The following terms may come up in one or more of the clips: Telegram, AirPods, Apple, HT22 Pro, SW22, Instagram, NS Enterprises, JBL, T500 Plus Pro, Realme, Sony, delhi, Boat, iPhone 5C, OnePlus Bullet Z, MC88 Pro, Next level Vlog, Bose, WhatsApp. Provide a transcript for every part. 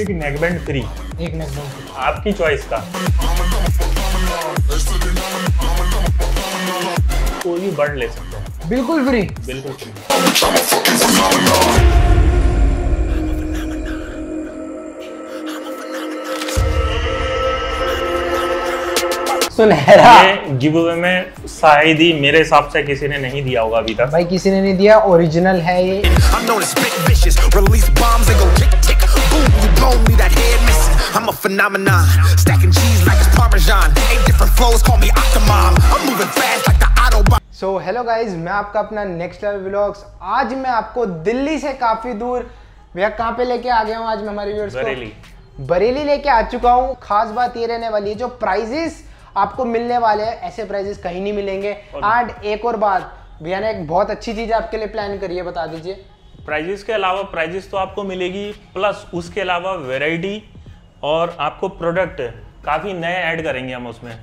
एक neckband free, एक neckband free, आपकी चॉइस का। कोई भी बर्ड ले सकते हैं, बिल्कुल फ्री, बिल्कुल फ्री। सुनहरा गिव अवे में शायद ही मेरे हिसाब से किसी ने नहीं दिया होगा अभी तक। भाई किसी ने नहीं दिया, ओरिजिनल है ये। So, hello guys, मैं आपका अपना नेक्स्ट लेवल व्लॉग्स। आज मैं आपको दिल्ली से काफी दूर भैया कहाँ पे लेके आ गया हूँ, आज मैं हमारे व्यूअर्स को बरेली लेके आ चुका हूँ। खास बात ये रहने वाली है, जो प्राइजेस आपको मिलने वाले हैं ऐसे प्राइजेस कहीं नहीं मिलेंगे। एंड एक और बात भैया ने एक बहुत अच्छी चीज आपके लिए प्लान करी है, बता दीजिए। प्राइजेस के अलावा प्राइजेस तो आपको मिलेगी, प्लस उसके अलावा वेराइटी और आपको प्रोडक्ट काफ़ी नए ऐड करेंगे हम उसमें।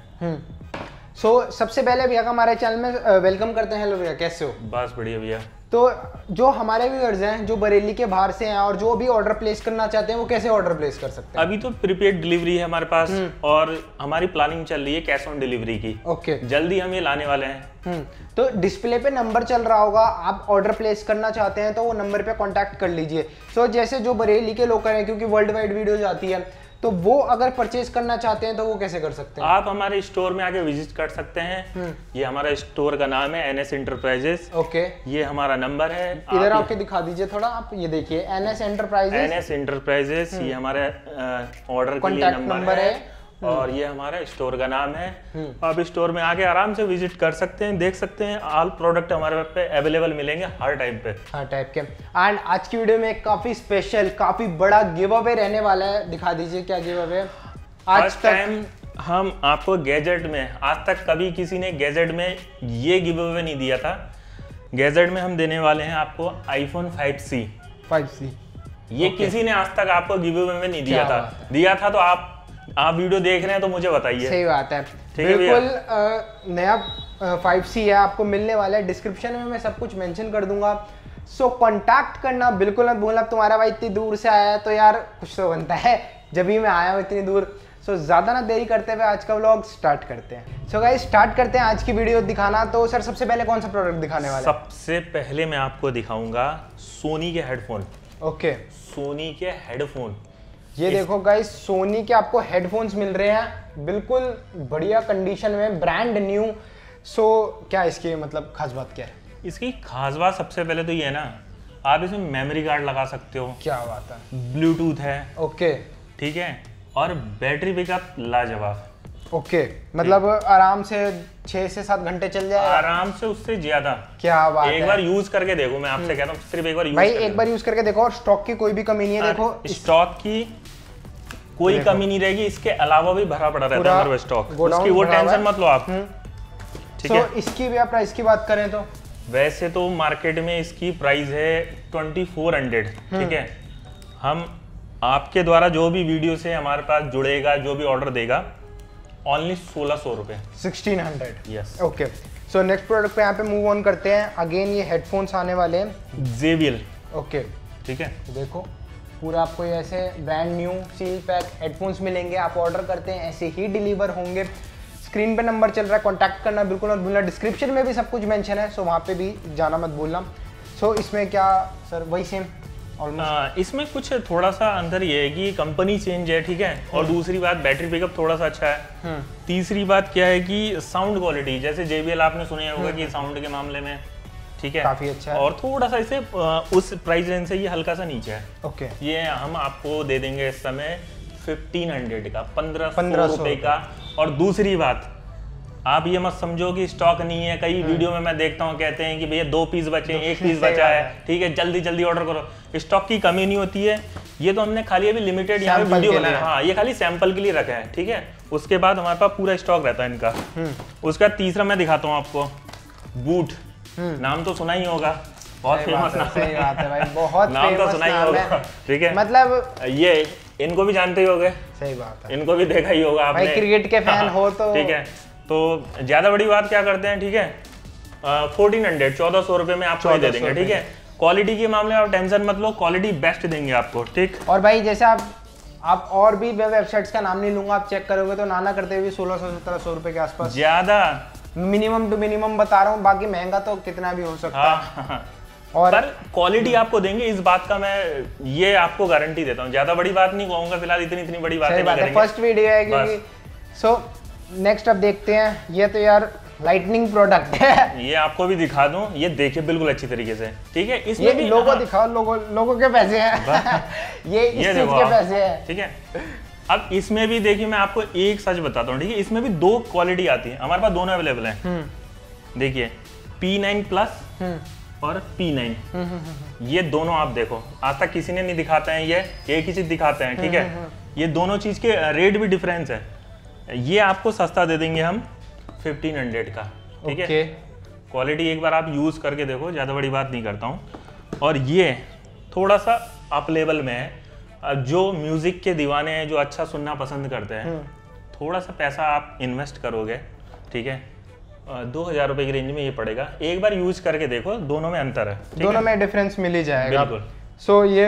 सो सबसे पहले भैया का हमारे चैनल में वेलकम करते हैं। हेलो भैया, कैसे हो? बस बढ़िया भैया। तो जो हमारे व्यूअर्स हैं जो बरेली के बाहर से हैं और जो भी ऑर्डर प्लेस करना चाहते हैं, वो कैसे ऑर्डर प्लेस कर सकते हैं? अभी तो प्रीपेड डिलीवरी है हमारे पास और हमारी प्लानिंग चल रही है कैश ऑन डिलीवरी की। ओके, जल्दी हम ये लाने वाले हैं। तो डिस्प्ले पे नंबर चल रहा होगा, आप ऑर्डर प्लेस करना चाहते हैं तो वो नंबर पे कॉन्टैक्ट कर लीजिए। सो जैसे जो बरेली के लोग हैं, क्योंकि वर्ल्ड वाइड वीडियोज आती है, तो वो अगर परचेज करना चाहते हैं तो वो कैसे कर सकते हैं? आप हमारे स्टोर में आके विजिट कर सकते हैं। ये हमारा स्टोर का नाम है NS Enterprises। ओके, ये हमारा नंबर है, इधर आके दिखा दीजिए थोड़ा। आप ये देखिए NS Enterprises, ये हमारा ऑर्डर के लिए नंबर है और ये हमारा स्टोर का नाम है। आप स्टोर में आके आराम से विजिट कर सकते हैं, देख सकते हैं। ऑल प्रोडक्ट हमारे पे अवेलेबल मिलेंगे हर टाइप पे, हर टाइप के। एंड आज की वीडियो में काफी स्पेशल, काफी बड़ा गिव अवे रहने वाला है। दिखा दीजिए क्या गिव अवे। आज टाइम हम आपको गैजेट में, आज तक कभी किसी ने गैजेट में ये गिव अवे नहीं दिया था। गैजेट में हम देने वाले हैं आपको iPhone 5C। ये किसी ने आज तक आपको गिव अवे में नहीं दिया था। दिया था तो आप वीडियो देख रहे हैं तो मुझे बताइए। सही बात है, बिल्कुल नया 5C है, आपको मिलने वाला है। डिस्क्रिप्शन में मैं सब कुछ मेंशन कर दूंगा। सो कांटेक्ट करना बिल्कुल मत भूलना। तुम्हारा भाई इतनी दूर से आया है तो यार कुछ तो बनता है, जब ही मैं आया हूँ इतनी दूर। सो ज़्यादा ना देरी करते हुए आज का व्लॉग स्टार्ट करते हैं। सो गाइस स्टार्ट करते हैं आज की वीडियो दिखाना। तो सर सबसे पहले कौन सा प्रोडक्ट दिखाने वाला? सबसे पहले मैं आपको दिखाऊंगा सोनी के हेडफोन। ओके, सोनी के हेडफोन, ये देखो गाइस, सोनी के आपको हेडफोन्स मिल रहे हैं बिल्कुल बढ़िया कंडीशन में, ब्रांड न्यू। सो क्या इसकी मतलब खास बात क्या है? इसकी खास बात सबसे पहले तो ये है ना, आप इसमें मेमोरी कार्ड लगा सकते हो। क्या बात है, ब्लूटूथ है। ओके, ठीक है। और बैटरी बैकअप लाजवाब। ओके, मतलब आराम से 6 से 7 घंटे चल जाए, आराम से, उससे ज्यादा। क्या बात है, एक बार यूज करके देखो। मैं आपसे कहता हूँ सिर्फ एक बार यूज, भाई एक बार यूज करके देखो। और स्टॉक की कोई भी कमी नहीं है, देखो स्टॉक की कोई कमी नहीं रहेगी। इसके अलावा भी भरा पड़ा रहता है स्टॉक, उसकी वो टेंशन मत लो आप। ठीक है। इसकी भी आप प्राइस की बात करें तो वैसे तो मार्केट में इसकी प्राइस है 2400। ठीक है, हम आपके द्वारा जो भी वीडियो से हमारे पास जुड़ेगा, जो भी ऑर्डर देगा, ओनली 1600 रुपए, 1600। Yes, okay. So next product पे यहाँ पे मूव ऑन करते हैं। अगेन ये हेडफोन्स आने वाले हैं JBL। ओके, ठीक है, देखो पूरा आपको ऐसे brand new seal pack headphones मिलेंगे। आप ऑर्डर करते हैं ऐसे ही डिलीवर होंगे। स्क्रीन पे नंबर चल रहा है, कांटेक्ट करना बिल्कुल मत भूलना। डिस्क्रिप्शन में भी सब कुछ मेंशन है, सो वहाँ पे भी जाना मत भूलना। सो इसमें क्या सर, वही सेम ऑलमोस्ट? इसमें कुछ थोड़ा सा अंदर ये है कि कंपनी चेंज है, ठीक है। और दूसरी बात, बैटरी बैकअप थोड़ा सा अच्छा है। तीसरी बात क्या है कि साउंड क्वालिटी, जैसे JBL आपने सुना होगा कि साउंड के मामले में, ठीक है, काफी अच्छा है। और थोड़ा सा इसे उस प्राइस रेंज से ये हल्का सा नीचे है। ओके, ये हम आपको दे देंगे इस समय 1500 का, 1500 रुपए का। और दूसरी बात, आप ये मत समझो कि स्टॉक नहीं है। कई वीडियो में मैं देखता हूँ, कहते हैं कि भैया 2 पीस बचे, 1 पीस बचा है, ठीक है, जल्दी जल्दी ऑर्डर करो। स्टॉक की कमी नहीं होती है। ये तो हमने खाली अभी लिमिटेड यहाँ पे वीडियो बनाया, हाँ, ये खाली सैंपल के लिए रखा है, ठीक है। उसके बाद हमारे पास पूरा स्टॉक रहता है इनका। उसका तीसरा मैं दिखाता हूँ आपको, बूट। नाम तो सुना ही होगा, बहुत फेमस नाम है। सही बात है भाई, बहुत नाम तो सुना ही होगा, ठीक है। मतलब ये इनको भी जानते ही होगे। सही बात है, इनको भी देखा ही होगा आपने, भाई क्रिकेट के फैन हो तो। ठीक है, तो ज्यादा बड़ी बात क्या करते हैं, ठीक है, 1400 रुपए में आपको दे देंगे, ठीक है। क्वालिटी के मामले में आप टेंशन मत लो, क्वालिटी बेस्ट देंगे आपको, ठीक। और भाई जैसे आप आप और भी वेबसाइट्स का नाम नहीं लूंगा, आप चेक करोगे तो नाना करते हुए 1600-1700 रुपए के आसपास, ज्यादा मिनिमम टू मिनिमम बता रहा हूँ, बाकी महंगा तो कितना भी हो सकता है। और क्वालिटी आपको देंगे, इस बात का मैं ये आपको गारंटी देता हूँ। ज्यादा बड़ी बात नहीं कहूँगा फिलहाल, इतनी इतनी बड़ी बात है, फर्स्ट वीडियो है क्योंकि। सो नेक्स्ट आप देखते हैं, ये तो यार लाइटनिंग प्रोडक्ट है, ये आपको भी दिखा दूं, ये देखिए बिल्कुल अच्छी तरीके से, ठीक है। इसमें भी लोगों दिखाओ, लोगों के पैसे हैं ये इस चीज के पैसे हैं, ठीक है। अब इसमें भी देखिए मैं आपको एक सच बताता हूँ, ठीक है, इसमें भी दो क्वालिटी आती है, हमारे पास दोनों अवेलेबल है। देखिए P9 Plus और P9, ये दोनों आप देखो, आज तक किसी ने नहीं दिखाते हैं, ये एक ही चीज दिखाते हैं, ठीक है। ये दोनों चीज के रेट भी डिफरेंस है, ये आपको सस्ता दे देंगे हम 1500 का, ठीक है। क्वालिटी एक बार आप यूज करके देखो, ज्यादा बड़ी बात नहीं करता हूँ। और ये थोड़ा सा अप लेवल में है, जो म्यूजिक के दीवाने हैं, जो अच्छा सुनना पसंद करते हैं, थोड़ा सा पैसा आप इन्वेस्ट करोगे, ठीक है, 2000 रुपए की रेंज में ये पड़ेगा। एक बार यूज करके देखो, दोनों में अंतर है, दोनों में डिफरेंस मिल ही जाएगा। सो ये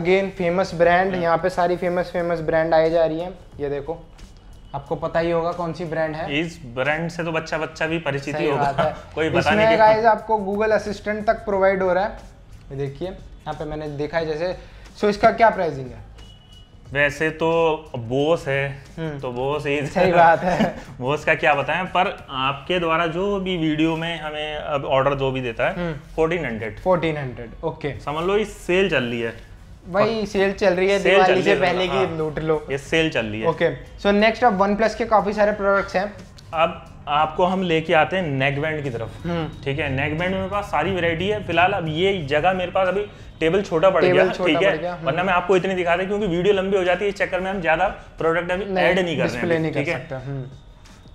अगेन फेमस ब्रांड, यहाँ पे सारी फेमस ब्रांड आई जा रही है। ये देखो, आपको पता ही होगा कौन सी ब्रांड है, इस ब्रांड से तो बच्चा भी परिचित ही होगा कोई बताने के। गाइस आपको गूगल असिस्टेंट तक प्रोवाइड हो रहा है, देखिए यहाँ पे मैंने देखा है जैसे। सो इसका क्या प्राइसिंग है? वैसे तो बोस है, तो बोस ही सही बात है बोस का क्या बताएं, पर आपके द्वारा जो भी वीडियो में हमें अब ऑर्डर जो भी देता है 1400, ओके, समझ लो इस सेल चल रही है, वही सेल चल रही है दिवाली से पहले की, लूट लो, ये सेल चल रही है। ओके, सो नेक्स्ट अब वन प्लस के काफी सारे प्रोडक्ट्स हैं। अब आपको हम लेके आते हैं नेकबैंड की तरफ, ठीक है। नेकबैंड मेरे पास सारी वैरायटी है फिलहाल। अब ये जगह मेरे पास अभी टेबल छोटा पड़ गया, ठीक है, वरना मैं आपको इतनी दिखा दे क्योंकि वीडियो लंबी हो जाती है, इस चक्कर में हम ज्यादा प्रोडक्ट अभी ऐड नहीं कर रहे, ठीक है।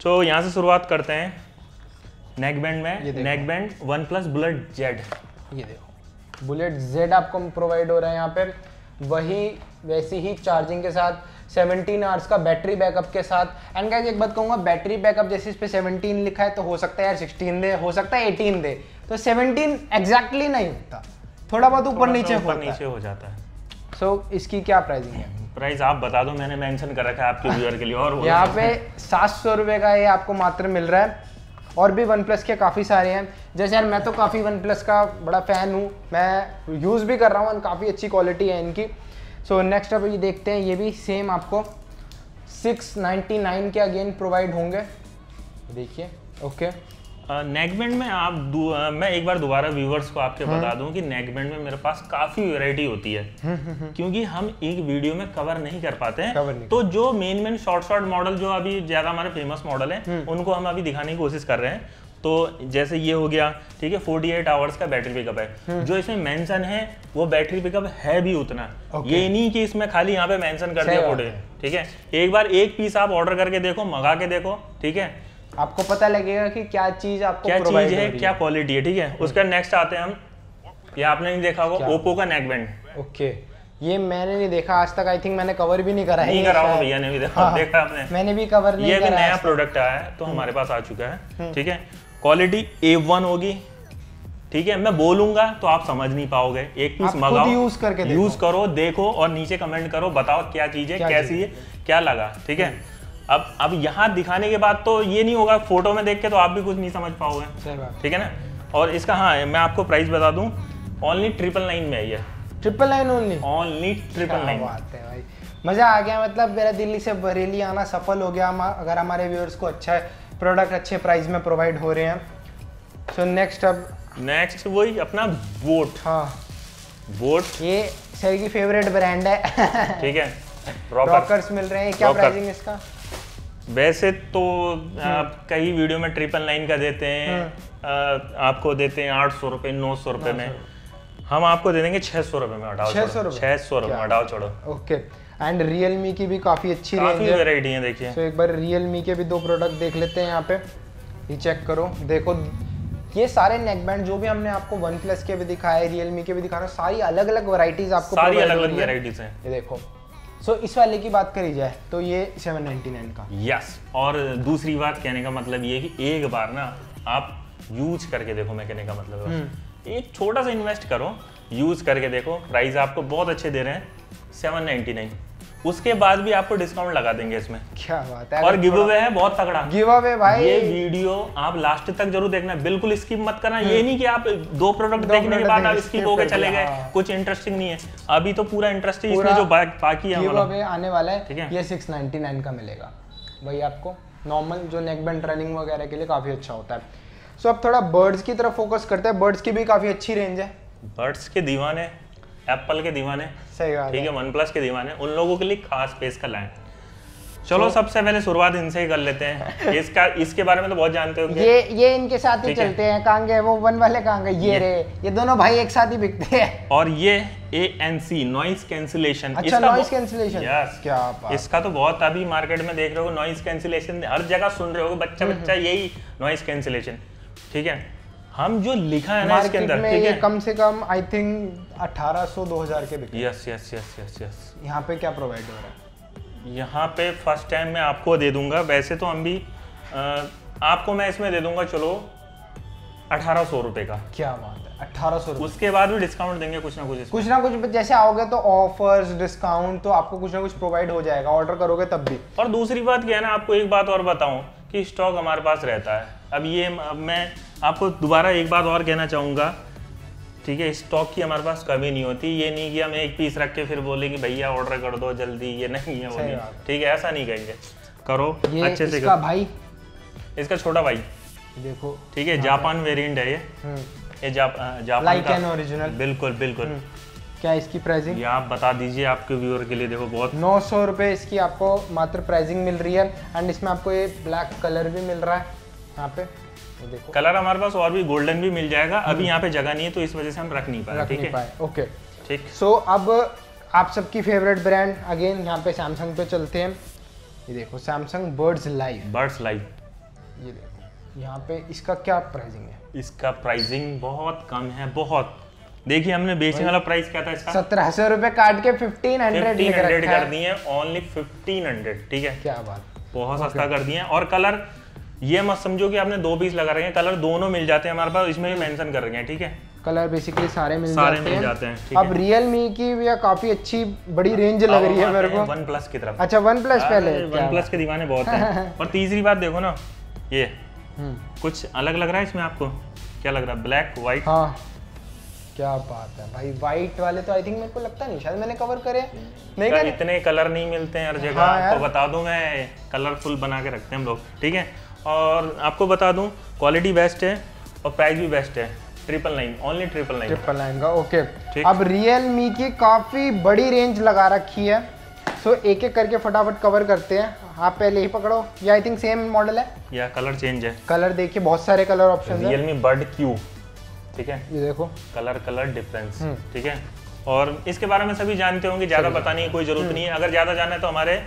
तो यहाँ से शुरुआत करते हैं नेकबैंड में, नेकबैंड OnePlus Bullet Z, ये देखो बुलेट Z आपको प्रोवाइड हो रहा है यहाँ पे, वैसी ही चार्जिंग के साथ 17 आवर्स का बैटरी बैकअप के साथ। एंड गाइस एक बात कहूँगा, बैटरी बैकअप जैसे इस पे 17 लिखा है तो हो सकता है यार 16 दे, हो सकता है 18 दे, तो 17 एग्जैक्टली नहीं होता, थोड़ा बहुत ऊपर नीचे हो जाता है। सो इसकी क्या प्राइसिंग है? प्राइस आप बता दो, मैंने मेंशन कर रखा है आपके व्यूअर के लिए। और यहाँ पे 700 रुपये का ये आपको मात्र मिल रहा है। और भी वन प्लस के काफ़ी सारे हैं, जैसे यार मैं तो काफ़ी वन प्लस का बड़ा फ़ैन हूँ, मैं यूज़ भी कर रहा हूँ, काफ़ी अच्छी क्वालिटी है इनकी। सो नेक्स्ट अब ये देखते हैं, ये भी सेम आपको 699 के अगेन प्रोवाइड होंगे, देखिए। ओके, नेकबैंड में आप मैं एक बार दोबारा व्यूवर्स को आपके बता दूं कि नेकबैंड में मेरे पास काफ़ी वैरायटी होती है, क्योंकि हम एक वीडियो में कवर नहीं कर पाते हैं, तो जो मेन शॉर्ट मॉडल जो अभी ज़्यादा हमारे फेमस मॉडल हैं उनको हम अभी दिखाने की कोशिश कर रहे हैं। तो जैसे ये हो गया, ठीक है, 48 आवर्स का बैटरी पिकअप है, जो इसमें मेंशन है वो बैटरी पिकअप है भी उतना, ये नहीं कि इसमें खाली यहाँ पे मेंशन कर दिया फोटो, ठीक है। एक बार एक पीस आप ऑर्डर करके देखो, मंगा के देखो, ठीक है, आपको पता लगेगा कि क्या चीज आपको प्रोवाइड है, क्या क्वालिटी है, ठीक है। उसका नेक्स्ट आते हैं हम, ये आपने नहीं देखा होगा ओप्पो का नेकबैंड। ओके, ये मैंने नहीं देखा आज तक, आई थिंक मैंने कवर भी नहीं करा है, नहीं करा होगा भैया ने भी देखा, देखा आपने? मैंने भी कवर नहीं करा। ये नया प्रोडक्ट आया है तो हमारे पास आ चुका है, ठीक है। क्वालिटी A1 होगी, ठीक है, मैं बोलूंगा तो आप समझ नहीं पाओगे, एक पीस मंगाओ, यूज करो, देखो और नीचे कमेंट करो, बताओ क्या चीज है, कैसी है, क्या लगा, ठीक है। अब यहाँ दिखाने के बाद तो ये नहीं होगा, फोटो में देख के तो आप भी कुछ नहीं समझ पाओगे, ठीक है ना। और इसका, हाँ मैं आपको प्राइस बता दूं, ओनली 999 में है ये, 999 ओनली 999। बात है भाई, मजा आ गया, मतलब मेरा दिल्ली से बरेली आना सफल हो गया। अगर हमारे व्यूअर्स को अच्छा प्रोडक्ट अच्छे प्राइस में प्रोवाइड हो रहे हैं। सो नेक्स्ट, अब नेक्स्ट वही अपना बोट। हाँ, बोट ये सर की फेवरेट ब्रांड है, ठीक है। रॉकर्स मिल रहे हैं, क्या प्राइसिंग इसका? वैसे तो आप कई वीडियो में 999 का देते हैं, आपको देते हैं 800 रुपये, 900 रुपये में, हम आपको दे देंगे 600 रुपये में, हटाओ 600 रुपये हटाओ छोड़ो। ओके, एंड रियलमी की भी काफी अच्छी वैरायटी है, देखिए। तो एक बार रियलमी के भी दो प्रोडक्ट देख लेते हैं, यहाँ पे ये चेक करो, देखो ये सारे नेकबैंड जो भी हमने आपको वन प्लस के भी दिखाए, रियलमी के भी दिखा रहे, सारी अलग अलग वैरायटीज आपको, सारी अलग अलग वैरायटीज हैं, ये देखो। सो इस वाले की बात करी जाए तो ये 799 का, यस। और दूसरी बात कहने का मतलब ये कि एक बार ना आप यूज करके देखो, मैं कहने का मतलब एक छोटा सा इन्वेस्ट करो, यूज करके देखो, प्राइस आपको बहुत अच्छे दे रहे हैं 799। उसके बाद भी आपको डिस्काउंट लगा देंगे इसमें। क्या बात है। और गिव अवे है बहुत तगड़ा गिव अवे भाई। ये वीडियो आप लास्ट तक जरूर देखना, बिल्कुल स्किप मत करना। ये नहीं कि आप दो प्रोडक्ट देखने के बाद आप स्किप होकर चले गए, कुछ इंटरेस्टिंग नहीं है। अभी तो पूरा इंटरेस्टिंग इसमें जो बाकी है गिव अवे आने वाला है। ये 699 का मिलेगा भाई आपको, नॉर्मल जो नेक बैंड रनिंग वगैरह के लिए काफी अच्छा होता है। सो अब थोड़ा बर्ड्स की तरफ फोकस करते हैं। बर्ड्स की भी काफी अच्छी रेंज है। बर्ड्स के दीवाने, एप्पल के दीवाने, सही बात है, ठीक है, वन प्लस के दीवाने, उन लोगों के लिए खास स्पेस का लाइन। चलो सबसे पहले शुरुआत इनसे ही कर लेते हैं। इसके बारे में तो बहुत जानते हो। ये इनके साथ ही चलते हैं। कहाँ गए वो वन वाले, कहाँ गए ये रे, ये दोनों भाई एक साथ ही बिकते हैं। और ये ANC नॉइस कैंसिलेशन। अच्छा नॉइस कैंसिलेशन, यस, क्या बात। इसका तो बहुत अभी मार्केट में देख रहे हो नॉइस कैंसिलेशन, हर जगह सुन रहे हो बच्चा बच्चा यही नॉइस कैंसिलेशन, ठीक है। हम जो लिखा है ना इसके अंदर, ठीक है, कम से कम आई थिंक 1800-2000 के बिकते हैं। Yes yes yes yes yes. यहाँ पे क्या प्रोवाइड हो रहा है? यहाँ पे फर्स्ट टाइम मैं आपको दे दूंगा, वैसे तो हम भी आपको मैं इसमें दे दूंगा, चलो 1800 रुपये का। क्या बात है, 1800। उसके बाद भी डिस्काउंट देंगे कुछ ना कुछ, कुछ ना कुछ। जैसे आओगे तो ऑफर्स डिस्काउंट तो आपको कुछ ना कुछ प्रोवाइड हो जाएगा, ऑर्डर करोगे तब भी। और दूसरी बात क्या है ना, आपको एक बात और बताऊँ कि स्टॉक हमारे पास रहता है। अब ये मैं आपको दोबारा एक बात और कहना चाहूँगा, ठीक है, स्टॉक की हमारे पास कमी नहीं होती। ये नहीं कि हम एक पीस रख के फिर बोले कि भैया ऑर्डर कर दो जल्दी, ये नहीं है वो, ठीक है, ऐसा नहीं कहेंगे। करो अच्छे से, इसका भाई, इसका छोटा भाई देखो, ठीक है, जापान वेरिएंट है ये जापान का ओरिजिनल, बिल्कुल बिल्कुल। क्या इसकी प्राइसिंग ये आप बता दीजिए आपके व्यूअर के लिए। देखो बहुत 900 रुपये इसकी आपको मात्र प्राइसिंग मिल रही है। एंड इसमें आपको ये ब्लैक कलर भी मिल रहा है यहाँ पे, ये देखो कलर हमारे पास, और भी गोल्डन भी मिल जाएगा। अभी यहाँ पे जगह नहीं है तो इस वजह से हम रख नहीं पाए, ठीक है, ओके, ठीक। सो अब आप सबकी फेवरेट ब्रांड अगेन यहाँ पे सैमसंग पे चलते हैं। ये देखो Samsung buds live, buds live, ये देखो यहाँ पे। इसका क्या प्राइसिंग है? इसका प्राइसिंग बहुत कम है, बहुत। देखिए हमने बेचने वाला प्राइस क्या था इसका, 1700 रुपए काट के 1500 कर दिए, ओनली 1500, ठीक है। क्या बात, बहुत सस्ता कर दिए। और कलर ये मत समझो कि आपने दो पीस लगा रखे हैं, कलर दोनों मिल जाते हैं हमारे पास, इसमें भी मेंशन कर रखे हैं, ठीक है। कलर बेसिकली सारे मिल जाते हैं। अब Realme की भी काफी अच्छी बड़ी रेंज लग रही है मेरे को। वन प्लस की तरफ, अच्छा वन प्लस पहले, वन प्लस के दीवाने बहुत है। और तीसरी बात देखो ना, ये कुछ अलग लग रहा है इसमें। आपको क्या लग रहा है? ब्लैक व्हाइट, हाँ क्या बात है भाई। व्हाइट वाले तो आई थिंक मेरे को लगता नहीं, शायद मैंने कवर करे नहीं, कर इतने कलर नहीं मिलते हैं हर जगह। हाँ तो बता दूं मैं, कलरफुल बना के रखते हैं हम लोग, ठीक है। और आपको बता दूं क्वालिटी बेस्ट है और प्राइस भी बेस्ट है, 999, ओनली 999, 999 का, ओके। अब Realme की काफ़ी बड़ी रेंज लगा रखी है। सो एक एक करके फटाफट कवर करते हैं। आप पहले ही पकड़ो, ये आई थिंक सेम मॉडल है या कलर चेंज है? कलर देखिए, बहुत सारे colour option. Realme Bud Q, ठीक है, ये देखो कलर डिफरेंस, ठीक है। और इसके बारे में सभी जानते होंगे, ज्यादा बताने की कोई जरूरत नहीं है। अगर ज्यादा जानना है तो हमारे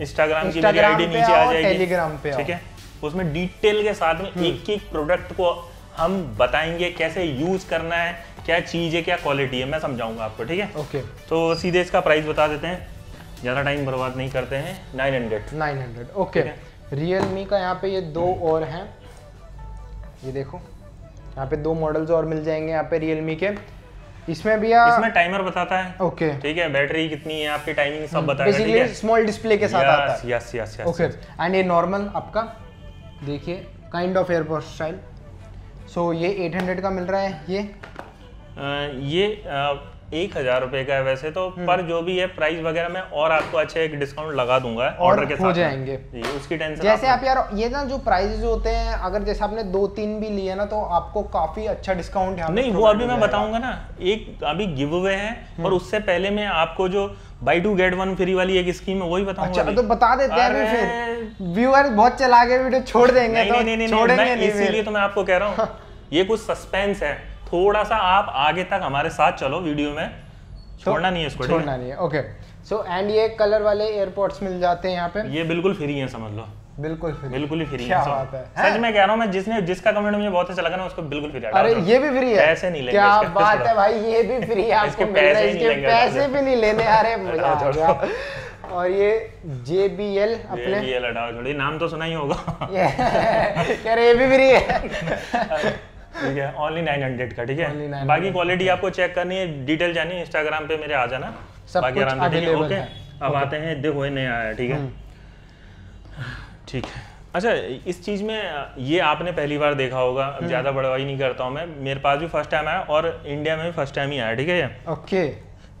Instagram की मेरी आईडी नीचे आ जाएगी, टेलीग्राम पे, ठीक है। उसमें डिटेल के साथ में एक एक प्रोडक्ट को हम बताएंगे, कैसे यूज करना है, क्या चीज है, क्या क्वालिटी है, मैं समझाऊंगा आपको, ठीक है, ओके। तो सीधे इसका प्राइस बता देते हैं, ज्यादा टाइम बर्बाद नहीं करते हैं। 900, ओके। Realme का यहाँ पे ये दो और हैं, ये देखो यहाँ पे दो मॉडल्स और मिल जाएंगे यहाँ पे Realme के। इसमें भी इसमें टाइमर बताता है, ओके, ठीक है, बैटरी कितनी है, आपकी टाइमिंग सब बताएगा, ठीक है, स्मॉल डिस्प्ले के साथ आता है, yes yes yes, okay. And ये नॉर्मल आपका देखिए kind of airport style. So ये 800 का मिल रहा है, ये 1000 रुपए का है वैसे तो, पर जो भी है प्राइस वगैरह में और आपको अच्छे एक डिस्काउंट लगा दूंगा ऑर्डर के साथ हो जाएंगे, उसकी टेंशन। जैसे आप यार ये ना जो प्राइसेस होते हैं, अगर जैसे आपने 2-3 भी लिए ना तो आपको काफी अच्छा डिस्काउंट है। नहीं वो अभी मैं बताऊंगा ना, एक अभी गिव अवे है और उससे पहले मैं आपको जो buy 2 get 1 free वाली एक स्कीम है वही बताऊंगा। अच्छा तो बता देते हैं अभी, फिर व्यूअर्स बहुत चला गए वीडियो छोड़ देंगे, इसीलिए तो मैं आपको कह रहा हूँ ये कुछ सस्पेंस है, थोड़ा सा आप आगे तक हमारे साथ चलो वीडियो में, छोड़ना नहीं है इसको, छोड़ना नहीं है, ओके। सो एंड ये कलर वाले एयरपोर्ट्स मिल जाते हैं यहाँ पे, ये बिल्कुल फ्री है, समझ लो बिल्कुल फ्री, बिल्कुल ही फ्री है, बात है। सच में कह रहा हूँ मैं, जिसका कमेंट मुझे बहुत अच्छा लगा ना उसको बिल्कुल फ्री। अरे ये भी फ्री है, पैसे नहीं लेंगे, क्या बात है भाई, ये भी फ्री है, आपको पैसे भी नहीं लेने आ रहे। और ये JBL अपने नाम तो सुना ही होगा, ये भी फ्री है, ठीक है, ओनली 900 का, ठीक है। बाकी क्वालिटी आपको चेक करनी है, डिटेल जानी, Instagram पे मेरे आ जाना, बाकी आराम से, ठीक है, ओके। अब आते हैं देखो ये नया आया, ठीक है ठीक है। अच्छा इस चीज़ में ये आपने पहली बार देखा होगा, अब ज़्यादा बड़वाई नहीं करता हूँ मैं, मेरे पास भी फर्स्ट टाइम आया और इंडिया में भी फर्स्ट टाइम ही आया, ठीक है। ओके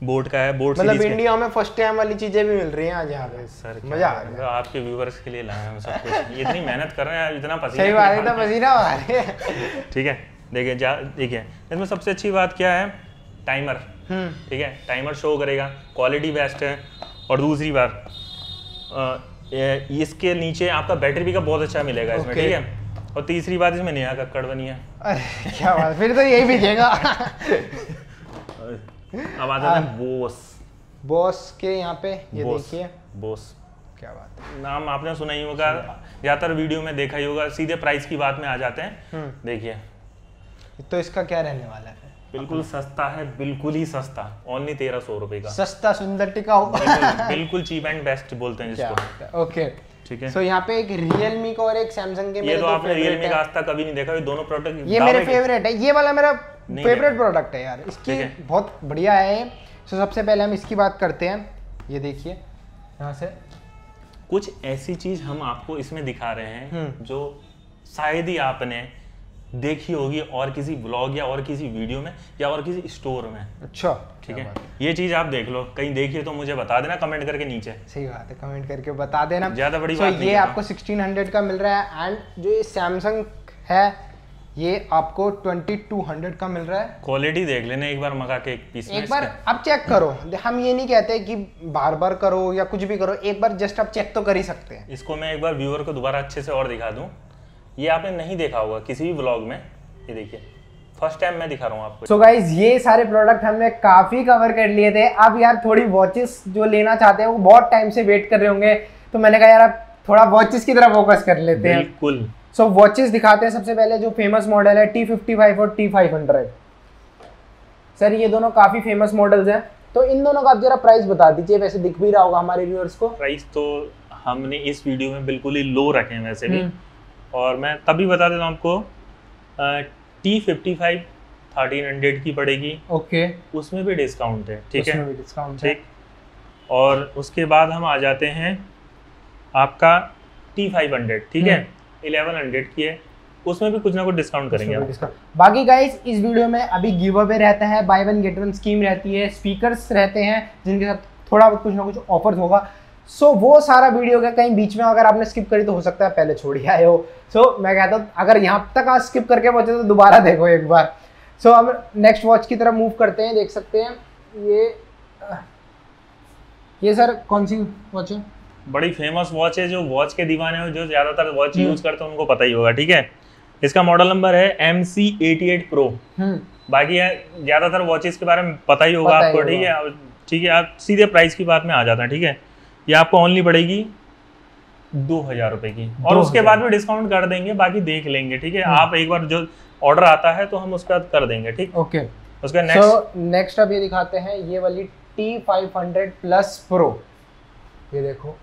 बोट का है, बोट मतलब इंडिया में फर्स्ट टाइम वाली चीजें भी मिल रही हैं आज यहाँ पे सर, मजा आ गया। आपके व्यूवर्स के लिए लाए हैं सब कुछ, इतनी मेहनत कर रहे हैं, इतना पसीना सही बात है तो पसीना आ रहा है, ठीक है। देखिए देखिए इसमें सबसे अच्छी बात क्या है, टाइमर, ठीक है टाइमर शो करेगा, क्वालिटी बेस्ट है। और दूसरी बात इसके नीचे आपका बैटरी भी का बहुत अच्छा मिलेगा इसमें, ठीक है। और तीसरी बात इसमें नया कक्कड़ बनी है, अरे क्या बात फिर तो यही भेजेगा। अब आता है बोस, बोस के यहाँ पे ये देखिए बोस, क्या बात है नाम आपने सुना ही होगा, ज्यादातर वीडियो में देखा ही होगा, सीधे प्राइस की बात में आ जाते हैं। देखिए तो इसका क्या रहने वाला है, बिल्कुल सस्ता है, बिल्कुल ही सस्ता, ओनली 1300 रुपए का, सस्ता सुंदर टिकाऊ, बिल्कुल चीप एंड बेस्ट बोलते हैं जिसको, ओके ठीक है। सो यहाँ पे एक रियलमी का और एक सैमसंग के, ये तो आपने रियलमी का आज तक कभी नहीं देखा, ये दोनों प्रोडक्ट ये मेरे फेवरेट है, ये वाला मेरा फेवरेट प्रोडक्ट है यार, इसकी बहुत बढ़िया है। सो सबसे पहले हम इसकी बात करते हैं, ये देखिए यहाँ से कुछ ऐसी चीज हम आपको इसमें दिखा रहे हैं जो शायद ही आपने देखी होगी और किसी ब्लॉग या और किसी वीडियो में या और किसी स्टोर में। अच्छा ठीक है, ये चीज आप देख लो, कहीं देखिए तो मुझे बता देना कमेंट करके नीचे, सही बात है कमेंट करके बता देना, ज्यादा बड़ी बात नहीं। ये आपको 1600 का मिल रहा है एंड जो ये सैमसंग है ये आपको 2200 का मिल रहा है। क्वालिटी देख लेना एक बार मगा के, एक पीस एक बार आप चेक करो, हम ये नहीं कहते कि बार बार करो या कुछ भी करो, एक बार जस्ट आप चेक तो कर ही सकते हैं। इसको मैं एक बार व्यूअर को दोबारा अच्छे से और दिखा दूं, ये आपने नहीं देखा होगा किसी भी व्लॉग में, ये देखिए फर्स्ट टाइम मैं दिखा रहा हूँ आपको। सो गाइज ये सारे प्रोडक्ट हमने काफ़ी कवर कर लिए थे। अब यार थोड़ी वॉचेस जो लेना चाहते हैं वो बहुत टाइम से वेट कर रहे होंगे, तो मैंने कहा यार अब थोड़ा वॉचेस की तरफ फोकस कर लेते हैं। बिल्कुल सो वॉचेस दिखाते हैं। सबसे पहले जो फेमस मॉडल है T55 और T500, सर ये दोनों काफ़ी फेमस मॉडल्स हैं, तो इन दोनों का आप जरा प्राइस बता दीजिए, वैसे दिख भी रहा होगा हमारे व्यूअर्स को। प्राइस तो हमने इस वीडियो में बिल्कुल ही लो रखे हैं वैसे भी, और मैं तभी बता देता हूँ आपको, T55 1300 की पड़ेगी, ओके उसमें भी डिस्काउंट है, ठीक है डिस्काउंट ठीक। और उसके बाद हम आ जाते हैं आपका T500, ठीक है 1100 की है, उसमें भी कुछ ना कुछ डिस्काउंट करेंगे आप। बाकी गाइस इस वीडियो में अभी गिव अवे रहता है, buy one get one scheme रहती है, स्पीकर्स रहते हैं जिनके साथ थोड़ा कुछ ना कुछ ऑफर होगा। सो वो सारा वीडियो का कहीं बीच में अगर आपने स्किप करी तो हो सकता है पहले छोड़ आए हो। सो मैं कहता हूँ अगर यहाँ तक आप स्किप करके पहुँचे तो दोबारा देखो एक बार। सो हम नेक्स्ट वॉच की तरफ मूव करते हैं। देख सकते हैं ये सर कौन सी वॉच है, बड़ी फेमस वॉच है, जो वॉच के दीवाने हो, जो ज़्यादातर वॉच यूज़ करते हैं उनको पता ही होगा, ठीक है। इसका मॉडल नंबर है MC88 Pro। बाकी ज़्यादातर वॉचेस के बारे में पता ही होगा आपको, ठीक है ठीक है। आप सीधे प्राइस की बात में आ जाता है, ठीक है। ये आपको ओनली पड़ेगी 2000 रुपए की, और उसके बाद भी डिस्काउंट कर देंगे, बाकी देख लेंगे, ठीक है। आप एक बार जो ऑर्डर आता है तो हम उसका कर देंगे, ठीक ओके। उसका नेक्स्ट अब ये दिखाते हैं ये वाली T500 प्लस प्रो। ये देखो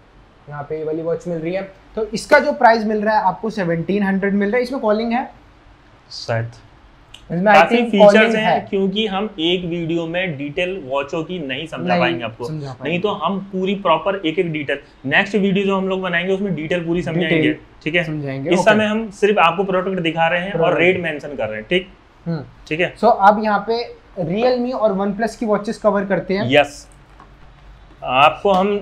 यहाँ पे ये वाली वॉच मिल रही है, तो इसका जो प्राइस मिल रहा है आपको 1700 मिल रहा है। इसमें कॉलिंग है शायद, काफी फीचर्स हैं, क्योंकि हम एक वीडियो में डिटेल वॉचों की नहीं समझा पाएंगे आपको, नहीं तो हम पूरी प्रॉपर एक एक डिटेल नेक्स्ट वीडियो जो हम लोग बनाएंगे उसमें डिटेल पूरी समझाएंगे, ठीक है समझाएंगे। इस समय हम सिर्फ आपको प्रोडक्ट दिखा रहे हैं और रेट मेंशन कर रहे हैं, ठीक ठीक है। सो आप यहाँ पे रियलमी और वन प्लस की वॉचेस कवर करते हैं। यस आपको हम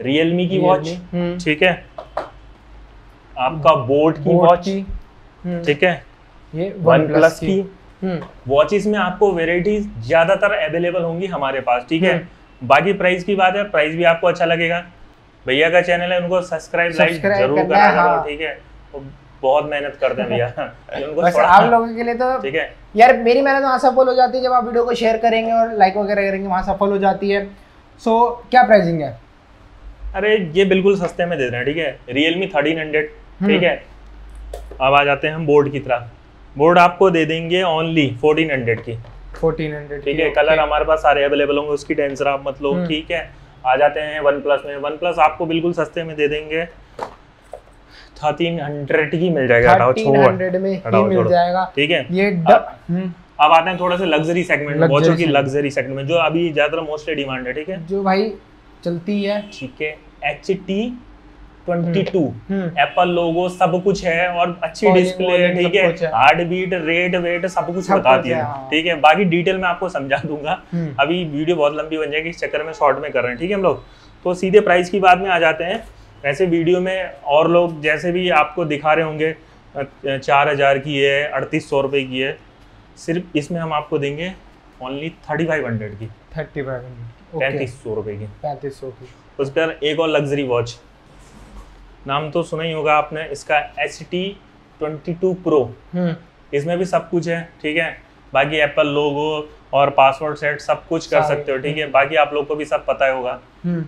रियलमी की वॉच, ठीक है आपका बोट की वॉच, ठीक है ये OnePlus की वॉचेस में आपको वेराइटीज ज्यादातर अवेलेबल होंगी हमारे पास, ठीक है। बाकी प्राइस की बात है, प्राइस भी आपको अच्छा लगेगा, भैया का चैनल है उनको सब्सक्राइब लाइक जरूर करना है, ठीक है बहुत मेहनत करते हैं भैया उनको, आप लोगों के लिए तो ठीक है यार। मेरी मेहनत वहाँ सफल हो जाती है जब आप वीडियो को शेयर करेंगे और लाइक वगैरह करेंगे, वहाँ सफल हो जाती है। सो क्या प्राइसिंग है, अरे ये बिल्कुल सस्ते में दे रहे हैं, ठीक है। रियलमी 1300, ठीक है। अब आ जाते हैं हम बोर्ड की तरफ। बोर्ड आपको दे देंगे ओनली 1400 की, 1400 ठीक है। कलर हमारे पास सारे अवेलेबल होंगे, उसकी टेंशन आप मत लो, ठीक है। आ जाते हैं वन प्लस में, वन प्लस आपको बिल्कुल सस्ते में दे देंगे, 1300 की मिल जाएगा, 1300 में ही मिल जाएगा, ठीक है। ये अब आते हैं थोड़ा सा लग्जरी सेगमेंट में, वॉचों की लग्जरी सेगमेंट में जो अभी ज्यादातर मोस्टली डिमांड है, ठीक है, जो भाई चलती है, ठीक है। HT22 एप्पल लोगो सब कुछ है और अच्छी डिस्प्ले है, ठीक है, हार्ट बीट रेट वेट सब कुछ बताती है, ठीक है। बाकी डिटेल में आपको समझा दूंगा, अभी वीडियो बहुत लंबी बन जाएगी, इस चक्कर में शॉर्ट में कर रहे हैं, ठीक है हम लोग। तो सीधे प्राइस की बात में आ जाते हैं। वैसे वीडियो में और लोग जैसे भी आपको दिखा रहे होंगे 4000 की है, 3800 रुपये की है, सिर्फ इसमें हम आपको देंगे ओनली 3500 की, 3500 3500 रुपये की, 3500 की। उस पर एक और लग्जरी वॉच, नाम तो सुना ही होगा आपने इसका, HT22 Pro। इसमें भी सब कुछ है, ठीक है, बाकी एप्पल लोगो और पासवर्ड सेट सब कुछ कर सकते हो, ठीक है, बाकी आप लोग को भी सब पता होगा,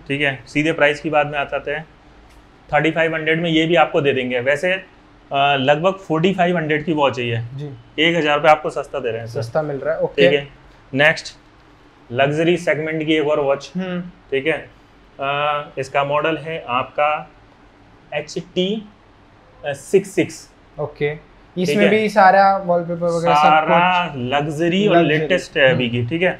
ठीक है। सीधे प्राइस की बात में आ जाते हैं। 3500 में ये भी आपको दे देंगे। वैसे लगभग 4500 की वॉच है जी, 1000 रुपये आपको सस्ता दे रहे हैं, सस्ता मिल रहा है, ओके, ठीक है। नेक्स्ट लग्जरी सेगमेंट की एक और वॉच, ठीक है, इसका मॉडल है आपका HT66, ओके। इसमें भी सारा वॉलपेपर वगैरह सारा लग्जरी और लेटेस्ट है अभी की, ठीक है,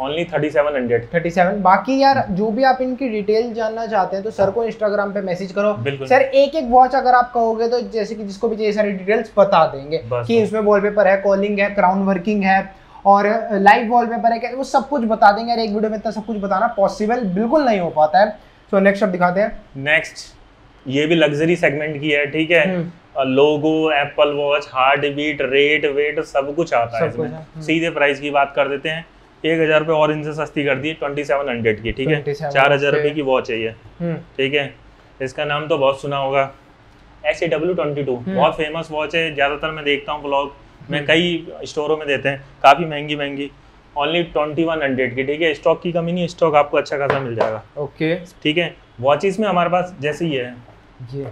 ओनली 3700। बाकी यार जो भी आप इनकी डिटेल जानना चाहते हैं तो सर को इंस्टाग्राम पे मैसेज करो, सर एक एक वॉच अगर आप कहोगे तो जैसे कि जिसको भी चाहिए सारी डिटेल्स बता देंगे कि इसमें वॉलपेपर है, कॉलिंग है, क्राउन वर्किंग है और लाइव वॉलपेपर है, क्या वो सब कुछ बता देंगे। एक वीडियो में इतना सब कुछ बताना पॉसिबल बिल्कुल नहीं हो पाता है। सो नेक्स्ट आप दिखाते हैं। नेक्स्ट ये भी लग्जरी सेगमेंट की है, ठीक है, logo, Apple watch, heart beat, rate weight सब कुछ आता है इसमें। सीधे प्राइस की बात कर देते हैं। 1000 रुपये और इनसे सस्ती कर दी, 2700 की, ठीक है, 4000 रुपये की वॉच है ये, ठीक है। इसका नाम तो बहुत सुना होगा, SW22, बहुत फेमस वॉच है, ज़्यादातर मैं देखता हूँ ब्लॉग में, कई स्टोरों में देते हैं, काफ़ी महंगी महंगी, ओनली 2100 की, ठीक है। स्टॉक की कमी नहीं, स्टॉक आपको अच्छा खासा मिल जाएगा, ओके, ठीक है। वॉचेस में हमारे पास जैसे ही है ये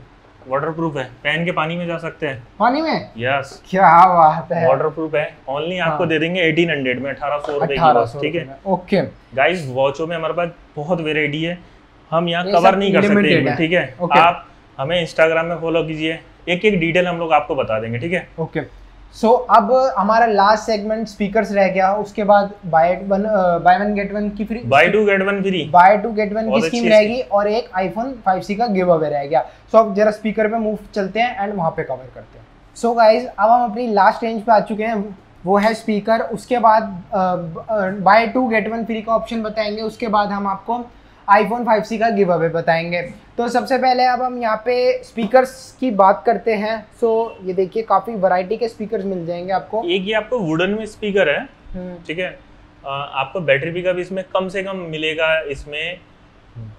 वाटरप्रूफ है, पहन के पानी में जा सकते हैं, पानी में, यस, क्या बात है, वाटरप्रूफ है, ओनली आपको दे देंगे 1800 में, 1800 रुपए की वॉच, ठीक है, ओके। गाइस वॉचों में हमारे पास बहुत वेराइटी है, हम यहाँ कवर नहीं कर सकते, ठीक है, आप हमें इंस्टाग्राम में फॉलो कीजिए, एक एक डिटेल हम लोग आपको बता देंगे, ठीक है, ओके। सो अब हमारा लास्ट सेगमेंट स्पीकर्स रह गया, उसके बाद बाय वन गेट वन की free, buy two get one की स्कीम रहेगी और एक iPhone 5C का गिव अवे रह गया। सो अब जरा स्पीकर पे मूव चलते हैं एंड वहाँ पे कवर करते हैं। सो गाइज अब हम अपनी लास्ट रेंज पे आ चुके हैं, वो है स्पीकर, उसके बाद buy two get one free का ऑप्शन बताएंगे, उसके बाद हम आपको iPhone 5C का गिव अवे बताएंगे। तो सबसे पहले अब हम यहाँ पे स्पीकर्स की बात करते हैं। सो ये देखिए काफ़ी वैरायटी के स्पीकर्स मिल जाएंगे आपको। एक ये आपको वुडन में स्पीकर है, ठीक है, आपको बैटरी पिकअप इसमें कम से कम मिलेगा, इसमें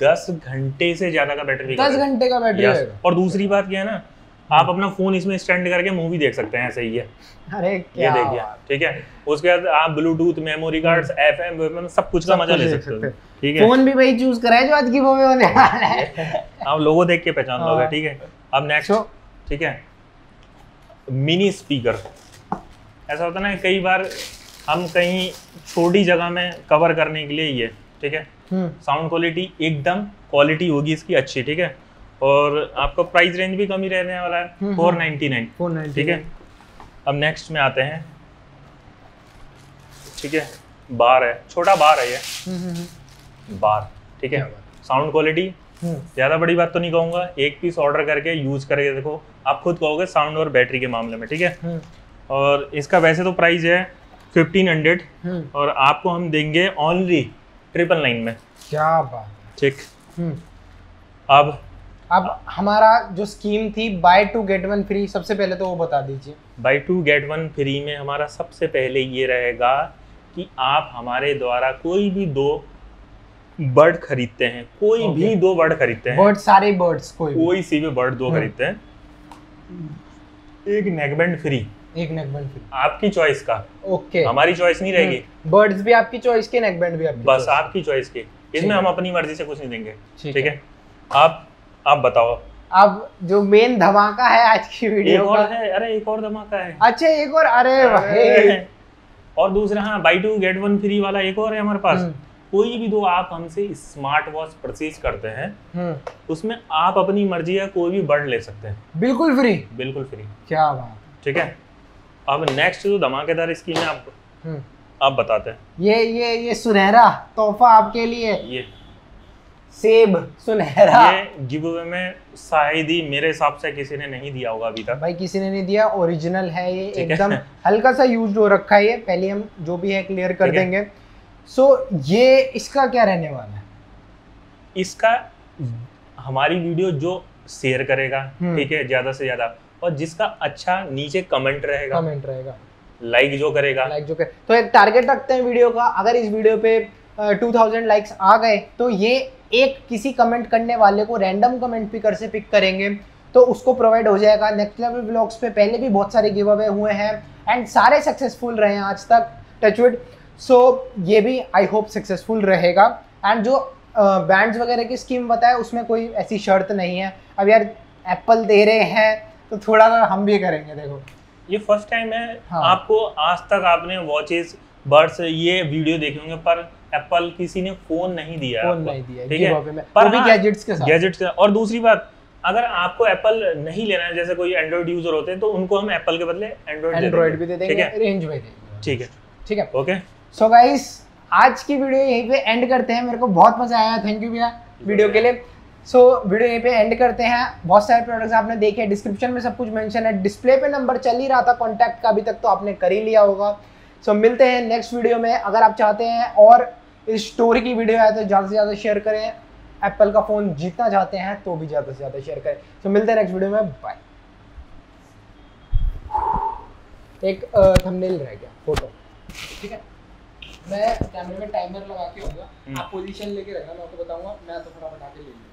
10 घंटे से ज़्यादा का बैटरी पिकअप, 10 घंटे का बैटरी है। और दूसरी बात क्या है ना, आप अपना फोन इसमें स्टैंड करके मूवी देख सकते हैं, ऐसे ही है, अरे क्या ये देखिए, ठीक है। उसके बाद आप ब्लूटूथ, मेमोरी कार्ड्स, FM सब कुछ का मजा ले सकते हो, ठीक है। फोन भी वही चूज करा है जो आज गिव अवे होने वाला है, आप लोगों देख के पहचान लोगे, ठीक है। अब नेक्स्ट, ठीक है, मिनी स्पीकर। ऐसा होता है ना कई बार हम कहीं छोटी जगह में कवर करने के लिए ये, ठीक है, साउंड क्वालिटी एकदम क्वालिटी होगी इसकी अच्छी, ठीक है, और आपका प्राइस रेंज भी कम ही रहने वाला है, 499, ठीक है। अब नेक्स्ट में आते हैं, ठीक है, बार है, छोटा बार है ये बार, ठीक है, साउंड क्वालिटी ज़्यादा बड़ी बात तो नहीं कहूँगा, एक पीस ऑर्डर करके यूज करके देखो, आप खुद कहोगे साउंड और बैटरी के मामले में, ठीक है। और इसका वैसे तो प्राइस है 1500 और आपको हम देंगे ओनली 999 में, क्या बात, ठीक। अब हमारा जो स्कीम थी buy two get one free, सबसे पहले तो वो बता दीजिए। Buy two get one free में हमारा सबसे पहले ये रहेगा कि आप हमारे द्वारा कोई भी दो बर्ड खरीदते हैं, कोई भी दो बर्ड खरीदते हैं, बर्ड सारे बर्ड्स, कोई सी भी बर्ड दो खरीदते हैं, एक नेकबैंड फ्री, एक नेकबैंड फ्री आपकी चॉइस का, ओके, हमारी चॉइस नहीं रहेगी, बर्ड्स भी आपकी चॉइस के, नेकबैंड भी आपकी, बस आपकी चॉइस के, इसमें हम अपनी मर्जी से कुछ नहीं देंगे, ठीक है। आप बताओ अब जो मेन धमाका है आज की वीडियो का, और है, अरे एक और धमाका है, अच्छा एक और, अरे भाई, और दूसरा, हाँ, buy two get one free वाला एक और है हमारे पास, कोई भी दो आप हमसे स्मार्ट वॉच परचेज करते हैं, उसमें आप अपनी मर्जी का कोई भी बर्ड ले सकते हैं, बिल्कुल फ्री, बिल्कुल फ्री, क्या बात, ठीक है। अब नेक्स्ट जो धमाकेदार स्कीम है, आप आप बताते हैं। ये सुनहरा तोहफा आपके लिए, ये सेब सुनहरा, ये गिव अवे में शायद ही मेरे हिसाब से किसी ने नहीं दिया होगा अभी तक। भाई किसी ने नहीं दिया, ओरिजिनल है ये, एकदम हल्का सा यूज्ड हो रखा है ये, पहले हम जो भी है क्लियर कर देंगे। सो ये इसका क्या रहने वाला है? इसका हमारी वीडियो जो शेयर करेगा, ठीक है, ज्यादा से ज्यादा, और जिसका अच्छा नीचे कमेंट रहेगा, लाइक जो करेगा, तो एक टारगेट रखते हैं वीडियो का। अगर इस वीडियो पे 2000 लाइक्स आ गए तो ये एक किसी कमेंट करने वाले को रैंडम कमेंट पिकर से पिक करेंगे, तो उसको प्रोवाइड हो जाएगा। नेक्स्ट लेवल व्लॉग्स पे पहले भी बहुत सारे गिव अवे हुए हैं एंड सारे सक्सेसफुल रहे हैं आज तक, टचवुड। सो ये भी आई होप सक्सेसफुल रहेगा। एंड जो बैंड्स वगैरह की स्कीम बताए उसमें कोई ऐसी शर्त नहीं है। अब यार एप्पल दे रहे हैं तो थोड़ा सा हम भी करेंगे। देखो ये फर्स्ट टाइम है, हाँ। आपको आज तक आपने वॉचेस, बड्स, ये वीडियो देखे होंगे, पर एप्पल किसी ने फोन नहीं दिया, ठीक है, पर भी गैजेट्स के साथ। और दूसरी बात, अगर आपको एप्पल नहीं लेना है, जैसे कोई एंड्रॉइड यूजर होते हैं, तो उनको हम एप्पल के बदले एंड्रॉइड भी दे देंगे, रेंज में, ठीक है। ओके, सो गाइस आज की वीडियो यहीं पे एंड करते हैं। मेरे को बहुत मजा आया, थैंक यू भैया वीडियो के लिए। सो वीडियो यहीं पे एंड करते हैं। बहुत सारे प्रोडक्ट्स आपने देखे, डिस्क्रिप्शन में सब कुछ मेंशन है, डिस्प्ले पे नंबर चल ही रहा था कॉन्टैक्ट का, अभी तक तो आपने कर ही लिया होगा। सो मिलते हैं नेक्स्ट वीडियो में। अगर आप चाहते हैं और इस स्टोरी की वीडियो आए तो ज़्यादा से ज़्यादा शेयर करें, एप्पल का फ़ोन जीतना चाहते हैं तो भी ज़्यादा से ज़्यादा शेयर करें। सो मिलते हैं नेक्स्ट वीडियो में, बाय। एक थंबनेल रह गया फोटो, ठीक है, मैं कैमरे में टाइमर लगा के होगा, आप पोजीशन लेके रखना, मैं आपको बताऊंगा, मैं तो फटाफट आके ले लूंगा।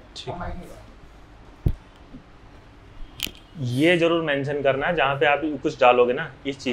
ये जरूर मेंशन करना है जहाँ पे आप कुछ डालोगे ना इस चीज